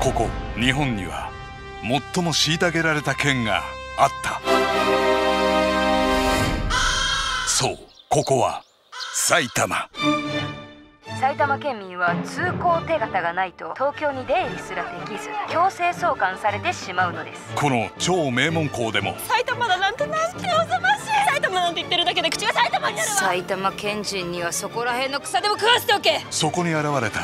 ここ日本には最も虐げられた県があった。そう、ここは埼玉。埼玉県民は通行手形がないと東京に出入りすらできず、強制送還されてしまうのです。この超名門校でも埼玉だなんてなんて恐ろしい。埼玉なんて言ってるだけで口が埼玉になるわ。埼玉県人にはそこら辺の草でも食わせておけ。そこに現れた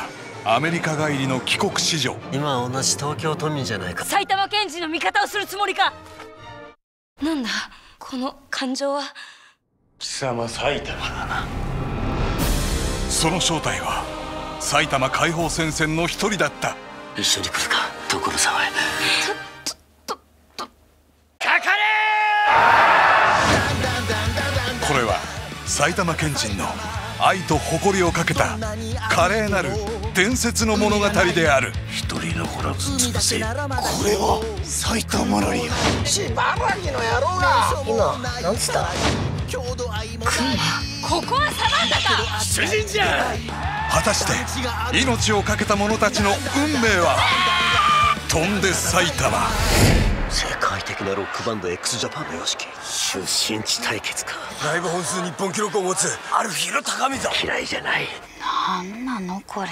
アメリカ帰りの帰国子女。今は同じ東京都民じゃないか。埼玉県人の味方をするつもりか。なんだこの感情は。貴様埼玉だな。その正体は埼玉解放戦線の一人だった。一緒に来るか所沢へ。かかれ。これは埼玉県人の愛と誇りをかけた華麗なる伝説の物語である。一人残らず潰せ。これは埼玉ラリア。しばらきの野郎が今何つった。クマ、ここはサバンナか。主人じゃ。果たして命を懸けた者たちの運命は。飛んで埼玉。世界的なロックバンド X ジャパンのYOSHIKI。出身地対決か。ライブ本数日本記録を持つある日の高見沢。嫌いじゃない。なんなのこれ。